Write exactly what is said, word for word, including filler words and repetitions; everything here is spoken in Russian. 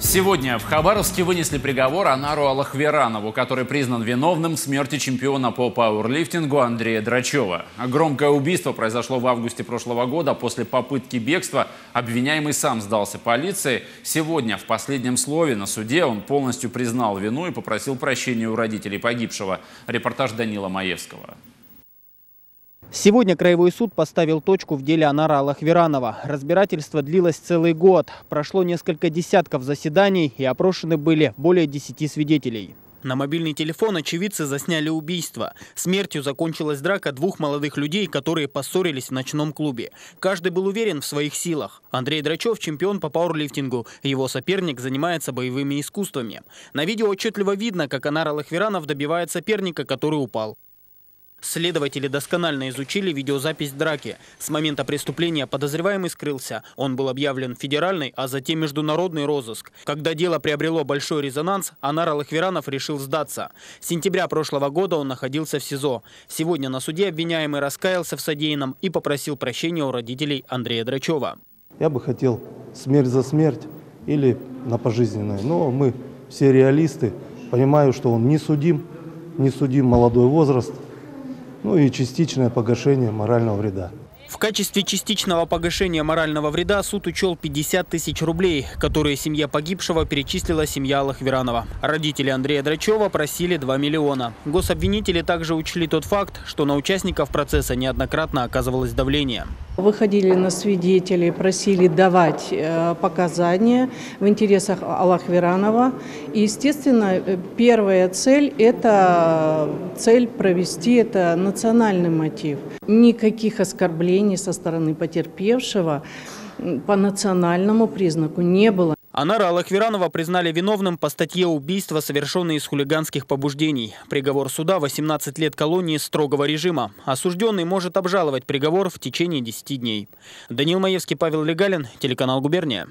Сегодня в Хабаровске вынесли приговор Анару Алахверанову, который признан виновным в смерти чемпиона по пауэрлифтингу Андрея Драчева. Громкое убийство произошло в августе прошлого года. После попытки бегства обвиняемый сам сдался полиции. Сегодня в последнем слове на суде он полностью признал вину и попросил прощения у родителей погибшего. Репортаж Данила Маевского. Сегодня краевой суд поставил точку в деле Анара Алахверанова. Разбирательство длилось целый год. Прошло несколько десятков заседаний и опрошены были более десяти свидетелей. На мобильный телефон очевидцы засняли убийство. Смертью закончилась драка двух молодых людей, которые поссорились в ночном клубе. Каждый был уверен в своих силах. Андрей Драчев – чемпион по пауэрлифтингу. Его соперник занимается боевыми искусствами. На видео отчетливо видно, как Анар Алахверанов добивает соперника, который упал. Следователи досконально изучили видеозапись драки. С момента преступления подозреваемый скрылся. Он был объявлен федеральный, а затем международный розыск. Когда дело приобрело большой резонанс, Анар Алахверанов решил сдаться. С сентября прошлого года он находился в СИЗО. Сегодня на суде обвиняемый раскаялся в содеянном и попросил прощения у родителей Андрея Драчева. Я бы хотел смерть за смерть или на пожизненное. Но мы все реалисты. Понимаю, что он не судим, не судим молодой возраст. Ну и частичное погашение морального вреда. В качестве частичного погашения морального вреда суд учел пятьдесят тысяч рублей, которые семья погибшего перечислила семья Алахверанова. Родители Андрея Драчева просили два миллиона. Гособвинители также учли тот факт, что на участников процесса неоднократно оказывалось давление. Выходили на свидетелей, просили давать показания в интересах Алахверанова. И, естественно, первая цель – это цель провести, это национальный мотив. Никаких оскорблений со стороны потерпевшего по национальному признаку не было. Анара Алахверанова признали виновным по статье убийства, совершенное из хулиганских побуждений. Приговор суда – восемнадцать лет колонии строгого режима. Осужденный может обжаловать приговор в течение десяти дней. Даниил Маевский, Павел Легалин, телеканал «Губерния».